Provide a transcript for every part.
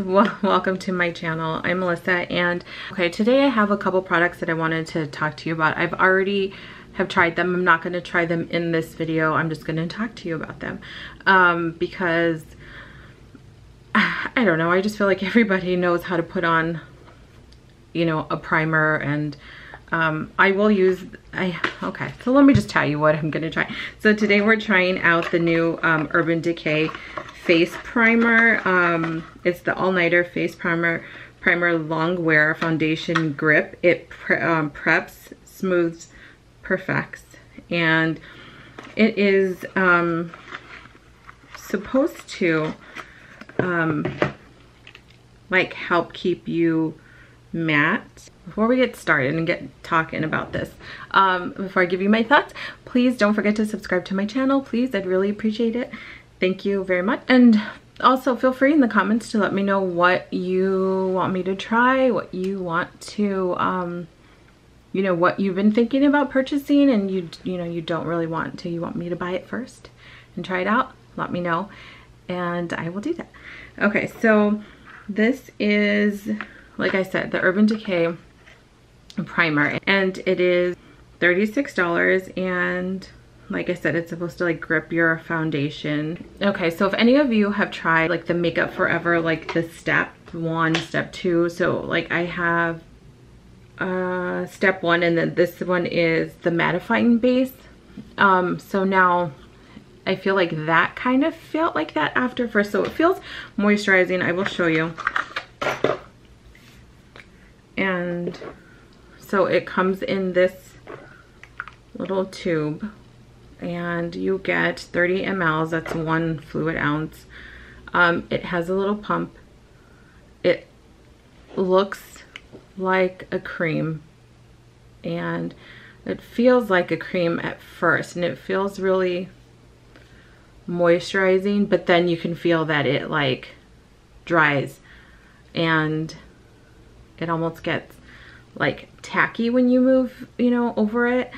Welcome to my channel. I'm Melissa, and okay, today I have a couple products that I wanted to talk to you about. I've already have tried them. I'm not going to try them in this video. I'm just going to talk to you about them because I don't know, I just feel like everybody knows how to put on, you know, a primer. And I will use, okay, so let me just tell you what I'm going to try. So today we're trying out the new Urban Decay face primer. It's the All Nighter face primer long wear foundation grip. It preps, smooths, perfects, and it is supposed to like help keep you matte. Before we get started and get talking about this, before I give you my thoughts, please don't forget to subscribe to my channel, please. I'd really appreciate it. Thank you very much. And also feel free in the comments to let me know what you want me to try, what you want to, you know, what you've been thinking about purchasing and you know, you don't really want to, you want me to buy it first and try it out. Let me know and I will do that. Okay, so this is, like I said, the Urban Decay primer, and it is $36, and like I said, it's supposed to like grip your foundation. Okay, so if any of you have tried like the Makeup Forever, like the step one, step two, so like I have step one, and then this one is the mattifying base. So now I feel like that kind of felt like that after first, so it feels moisturizing. I will show you. And so it comes in this little tube, and you get 30 mLs, that's 1 fluid ounce. It has a little pump. It looks like a cream, and it feels like a cream at first, and it feels really moisturizing, but then you can feel that it like dries, and it almost gets like tacky when you move, you know, over it.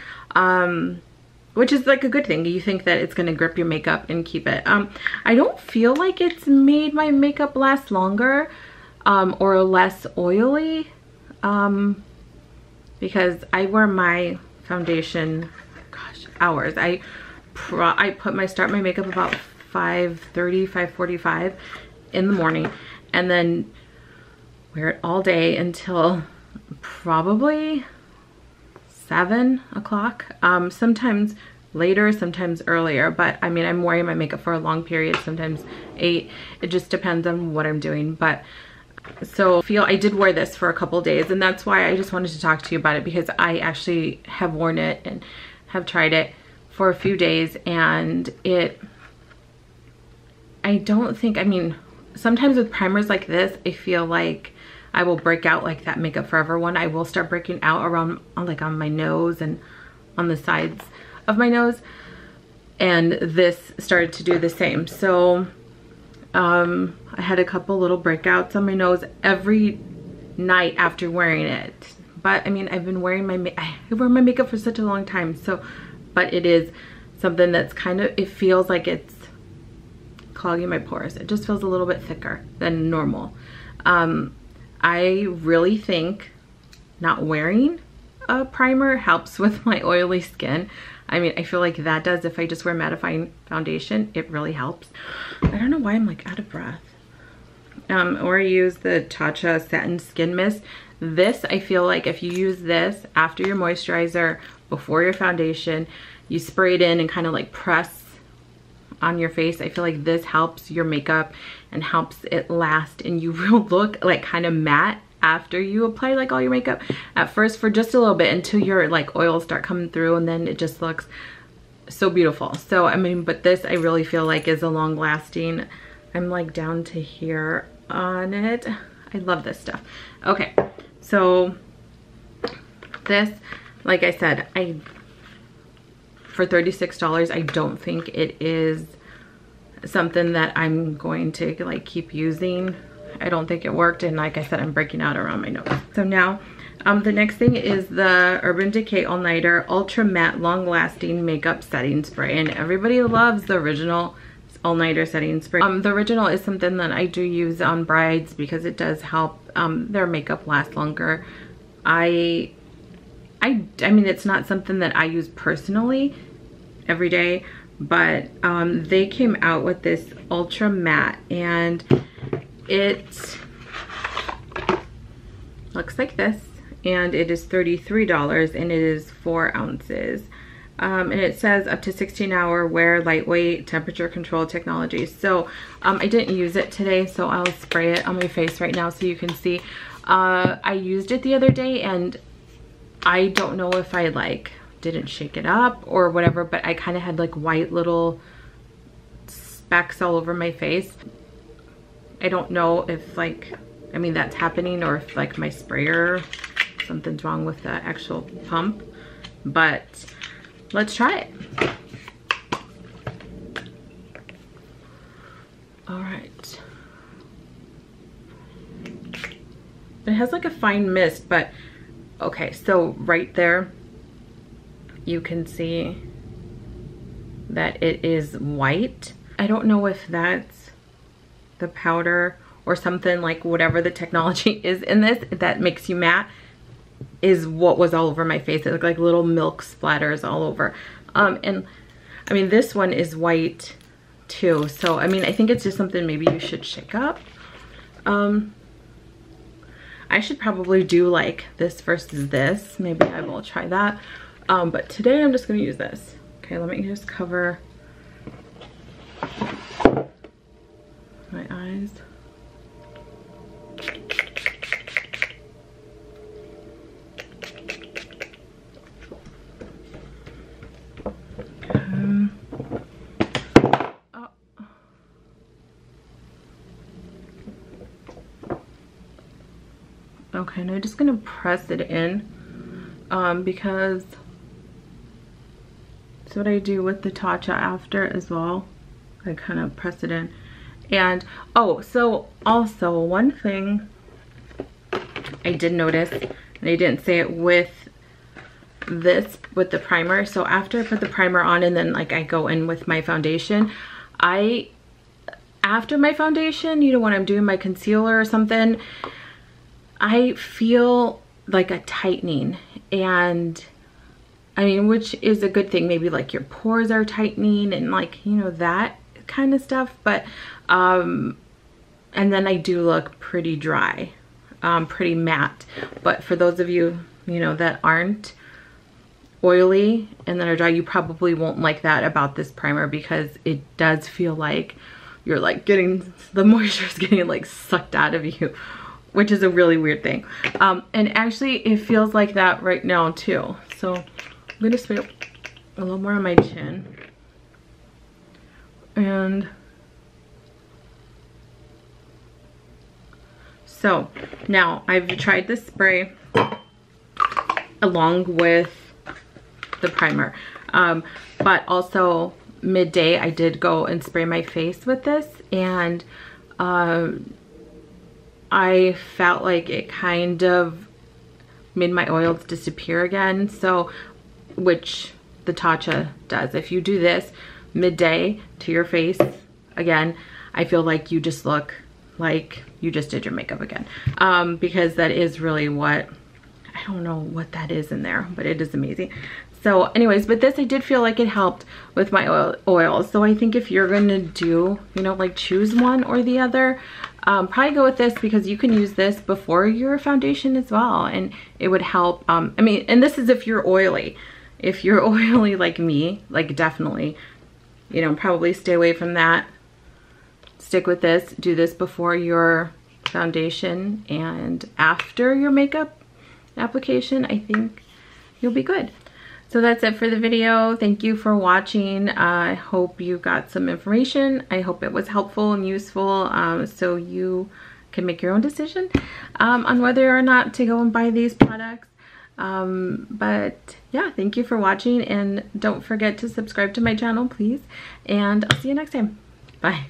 Which is like a good thing. You think that it's gonna grip your makeup and keep it. I don't feel like it's made my makeup last longer or less oily because I wear my foundation, gosh, hours. I start my makeup about 5:30, 5:45 in the morning, and then wear it all day until probably 7 o'clock, sometimes later, sometimes earlier, but I mean, I'm wearing my makeup for a long period, sometimes 8. It just depends on what I'm doing. But so I did wear this for a couple days, and that's why I just wanted to talk to you about it, because I actually have worn it and have tried it for a few days, and it, I don't think, I mean, sometimes with primers like this, I feel like I will break out, like that Makeup Forever one. I will start breaking out around, like on my nose and on the sides of my nose. And this started to do the same. So I had a couple little breakouts on my nose every night after wearing it. But I mean, I've been wearing I wear my makeup for such a long time. So, but it is something that's kind of, it feels like it's clogging my pores. It just feels a little bit thicker than normal. I really think not wearing a primer helps with my oily skin. I mean, I feel like that does. If I just wear mattifying foundation, it really helps. I don't know why I'm like out of breath. Or use the Tatcha Satin Skin Mist. This, I feel like if you use this after your moisturizer, before your foundation, you spray it in and kind of like press on your face, I feel like this helps your makeup and helps it last, and you will look like kind of matte after you apply like all your makeup at first for just a little bit, until your like oils start coming through, and then it just looks so beautiful. So I mean, but this I really feel like is a long lasting. I'm like down to here on it. I love this stuff. Okay, so this, like I said, for $36, I don't think it is something that I'm going to like keep using. I don't think it worked, and like I said, I'm breaking out around my nose. So now the next thing is the Urban Decay All Nighter Ultra Matte Long Lasting Makeup Setting Spray, and everybody loves the original All Nighter setting spray. The original is something that I do use on brides because it does help their makeup last longer. I mean, it's not something that I use personally every day, but they came out with this Ultra Matte, and it looks like this, and it is $33, and it is 4 ounces. And it says up to 16-hour wear, lightweight, temperature control technology. So I didn't use it today, so I'll spray it on my face right now so you can see. I used it the other day, and I don't know if I like didn't shake it up or whatever, but I kind of had like white little specks all over my face. I don't know if like, I mean, that's happening, or if like my sprayer, something's wrong with the actual pump, but let's try it. All right. It has like a fine mist, but okay, so right there, you can see that it is white. I don't know if that's the powder or something, like whatever the technology is in this that makes you matte is what was all over my face. It looked like little milk splatters all over. And I mean, this one is white too. So, I mean, I think it's just something maybe you should shake up. I should probably do like this versus this. Maybe I will try that. But today I'm just gonna use this. Okay, let me just cover my eyes. Okay, now I'm just gonna press it in because that's what I do with the Tatcha after as well. I kind of press it in. And oh, so also one thing I did notice, and I didn't say it with this, with the primer. So after I put the primer on and then like I go in with my foundation, after my foundation, you know, when I'm doing my concealer or something, I feel like a tightening, and I mean, which is a good thing. Maybe like your pores are tightening and like, you know, that kind of stuff. But, and then I do look pretty dry, pretty matte. But for those of you, you know, that aren't oily and that are dry, you probably won't like that about this primer, because it does feel like you're like getting, the moisture is getting like sucked out of you, which is a really weird thing. And actually it feels like that right now too. So I'm gonna spray a little more on my chin. And so now I've tried this spray along with the primer. But also midday I did go and spray my face with this, and I felt like it kind of made my oils disappear again. So, which the Tatcha does. If you do this midday to your face again, I feel like you just look like you just did your makeup again. Because that is really what, I don't know what that is in there, but it is amazing. So anyways, but this, I did feel like it helped with my oil. So I think if you're gonna do, you know, like choose one or the other, probably go with this, because you can use this before your foundation as well, and it would help. I mean, and this is if you're oily. If you're oily like me, like definitely, you know, probably stay away from that. Stick with this, do this before your foundation and after your makeup application. I think you'll be good. So that's it for the video. Thank you for watching. I hope you got some information. I hope it was helpful and useful, so you can make your own decision on whether or not to go and buy these products. But yeah, thank you for watching, and don't forget to subscribe to my channel, please. And I'll see you next time. Bye.